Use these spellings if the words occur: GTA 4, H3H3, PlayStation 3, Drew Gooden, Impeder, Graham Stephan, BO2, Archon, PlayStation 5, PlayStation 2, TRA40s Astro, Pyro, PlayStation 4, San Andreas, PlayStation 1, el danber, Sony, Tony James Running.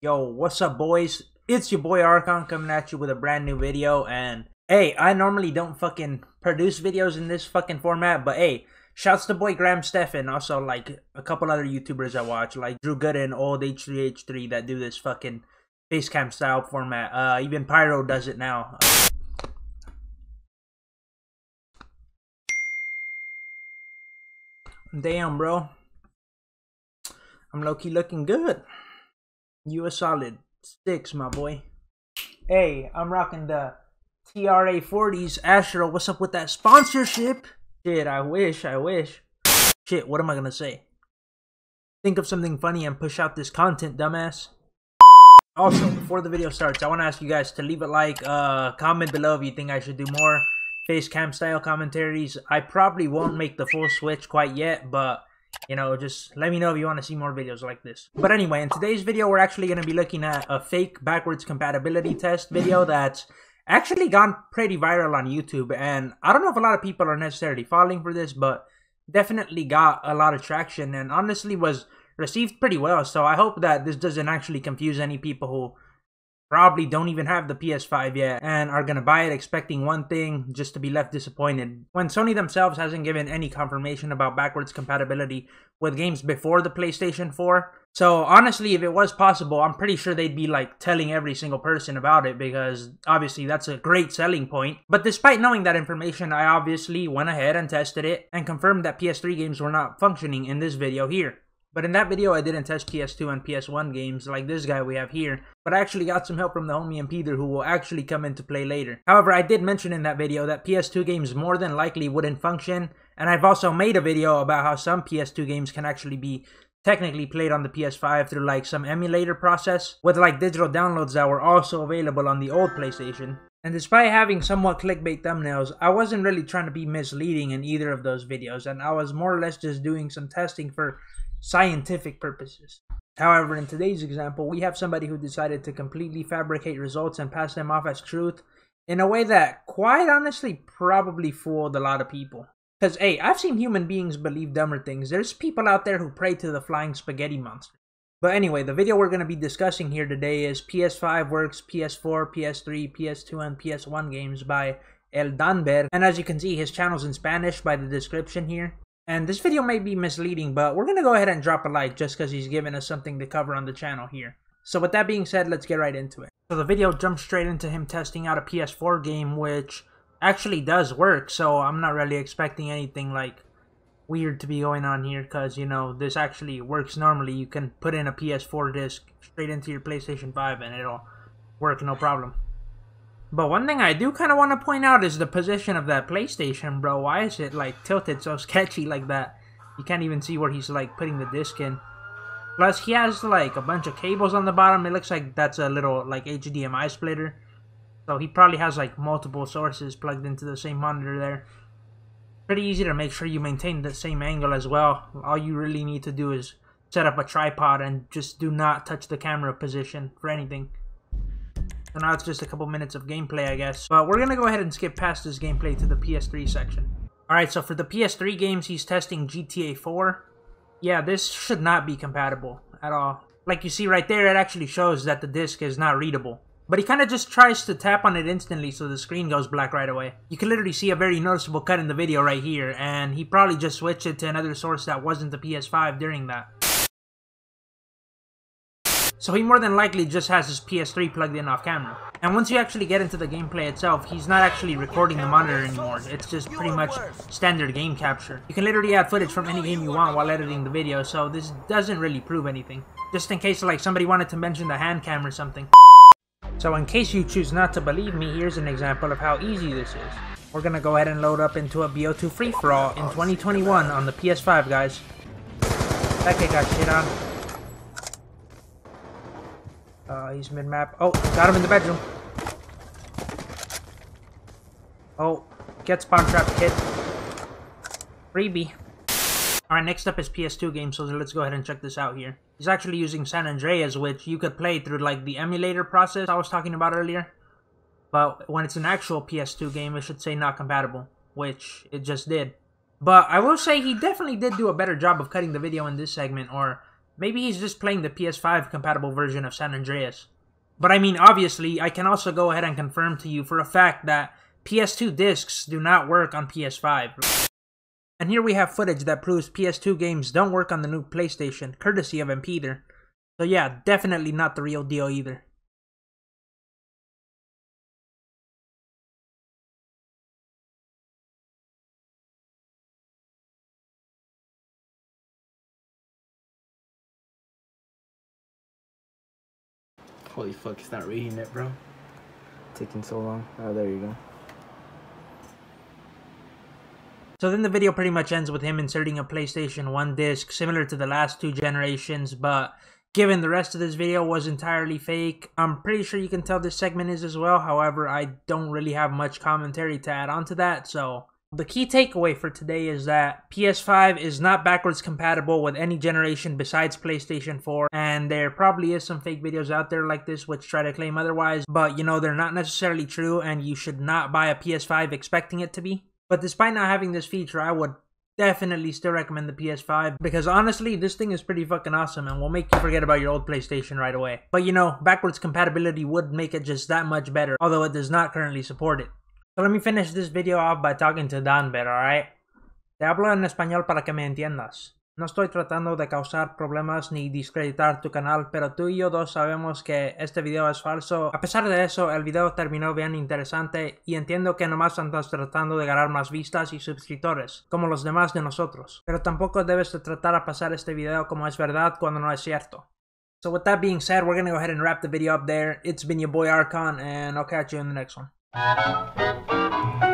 Yo, what's up boys? It's your boy Archon coming at you with a brand new video, and hey, I normally don't fucking produce videos in this fucking format, but hey, shouts to boy Graham Stephan, also like a couple other YouTubers I watch, like Drew Gooden, old H3H3 that do this fucking facecam style format. Even Pyro does it now. Damn, bro. I'm low-key looking good. You a solid 6, my boy. Hey, I'm rocking the TRA40s Astro. What's up with that sponsorship? Shit, I wish. Shit, what am I gonna say? Think of something funny and push out this content, dumbass. Also, before the video starts, I want to ask you guys to leave a like, comment below if you think I should do more face cam style commentaries. I probably won't make the full switch quite yet, but you know, just let me know if you want to see more videos like this. But anyway, in today's video we're actually going to be looking at a fake backwards compatibility test video that's actually gone pretty viral on YouTube, and I don't know if a lot of people are necessarily falling for this, but definitely got a lot of traction and honestly was received pretty well. So I hope that this doesn't actually confuse any people who probably don't even have the PS5 yet and are gonna buy it expecting one thing just to be left disappointed, when Sony themselves hasn't given any confirmation about backwards compatibility with games before the PlayStation 4. So honestly, if it was possible, I'm pretty sure they'd be like telling every single person about it, because obviously that's a great selling point. But despite knowing that information, I obviously went ahead and tested it and confirmed that PS3 games were not functioning in this video here. But in that video, I didn't test PS2 and PS1 games like this guy we have here, but I actually got some help from the homie Impeder, who will actually come into play later. However, I did mention in that video that PS2 games more than likely wouldn't function, and I've also made a video about how some PS2 games can actually be technically played on the PS5 through like some emulator process, with like digital downloads that were also available on the old PlayStation. And despite having somewhat clickbait thumbnails, I wasn't really trying to be misleading in either of those videos, and I was more or less just doing some testing for scientific purposes. However, in today's example, we have somebody who decided to completely fabricate results and pass them off as truth in a way that quite honestly probably fooled a lot of people. Because hey, I've seen human beings believe dumber things. There's people out there who pray to the flying spaghetti monster. But anyway, the video we're going to be discussing here today is PS5 Works PS4, PS3, PS2, and PS1 Games by El Danber. And as you can see, his channel's in Spanish by the description here. And this video may be misleading, but we're going to go ahead and drop a like just because he's giving us something to cover on the channel here. So with that being said, let's get right into it. So the video jumps straight into him testing out a PS4 game, which actually does work. So I'm not really expecting anything like weird to be going on here, because you know, this actually works normally. You can put in a PS4 disc straight into your PlayStation 5 and it'll work no problem. But one thing I do kind of want to point out is the position of that PlayStation, bro. Why is it like tilted so sketchy like that? You can't even see where he's like putting the disc in. Plus he has like a bunch of cables on the bottom. It looks like that's a little like HDMI splitter. So he probably has like multiple sources plugged into the same monitor there. Pretty easy to make sure you maintain the same angle as well. All you really need to do is set up a tripod and just do not touch the camera position for anything. So now it's just a couple minutes of gameplay, I guess. But we're going to go ahead and skip past this gameplay to the PS3 section. Alright, so for the PS3 games, he's testing GTA 4. Yeah, this should not be compatible at all. Like you see right there, it actually shows that the disc is not readable. But he kind of just tries to tap on it instantly so the screen goes black right away. You can literally see a very noticeable cut in the video right here, and he probably just switched it to another source that wasn't the PS5 during that. So he more than likely just has his PS3 plugged in off camera. And once you actually get into the gameplay itself, he's not actually recording the monitor anymore. It's just pretty much standard game capture. You can literally add footage from any game you want while editing the video, so this doesn't really prove anything. Just in case like somebody wanted to mention the hand cam or something. So in case you choose not to believe me, here's an example of how easy this is. We're gonna go ahead and load up into a BO2 free-for-all in 2021 on the PS5, guys. That kid got shit on. He's mid-map. Oh, got him in the bedroom. Oh, get spawn trap, kid. Freebie. Alright, next up is PS2 games, so let's go ahead and check this out here. He's actually using San Andreas, which you could play through like the emulator process I was talking about earlier. But when it's an actual PS2 game, it should say not compatible, which it just did. But I will say he definitely did do a better job of cutting the video in this segment, or Maybe he's just playing the PS5 compatible version of San Andreas. But I mean, obviously, I can also go ahead and confirm to you for a fact that PS2 discs do not work on PS5. And here we have footage that proves PS2 games don't work on the new PlayStation, courtesy of Impeder. So yeah, definitely not the real deal either. Holy fuck, it's not reading it, bro. Taking so long. Oh, there you go. So then the video pretty much ends with him inserting a PlayStation 1 disc, similar to the last two generations, but given the rest of this video was entirely fake, I'm pretty sure you can tell this segment is as well. However, I don't really have much commentary to add on to that, so the key takeaway for today is that PS5 is not backwards compatible with any generation besides PlayStation 4, and there probably is some fake videos out there like this which try to claim otherwise, but you know, they're not necessarily true, and you should not buy a PS5 expecting it to be. But despite not having this feature, I would definitely still recommend the PS5, because honestly, this thing is pretty fucking awesome and will make you forget about your old PlayStation right away. But you know, backwards compatibility would make it just that much better, although it does not currently support it. So let me finish this video off by talking to Danber, alright? Te hablo en español para que me entiendas. No estoy tratando de causar problemas ni discreditar tu canal, pero tú y yo dos sabemos que este video es falso. A pesar de eso, el video terminó bien interesante y entiendo que nomás andas tratando de ganar más vistas y suscriptores, como los demás de nosotros. Pero tampoco debes de tratar a pasar este video como es verdad cuando no es cierto. So with that being said, we're gonna go ahead and wrap the video up there. It's been your boy Archon, and I'll catch you in the next one.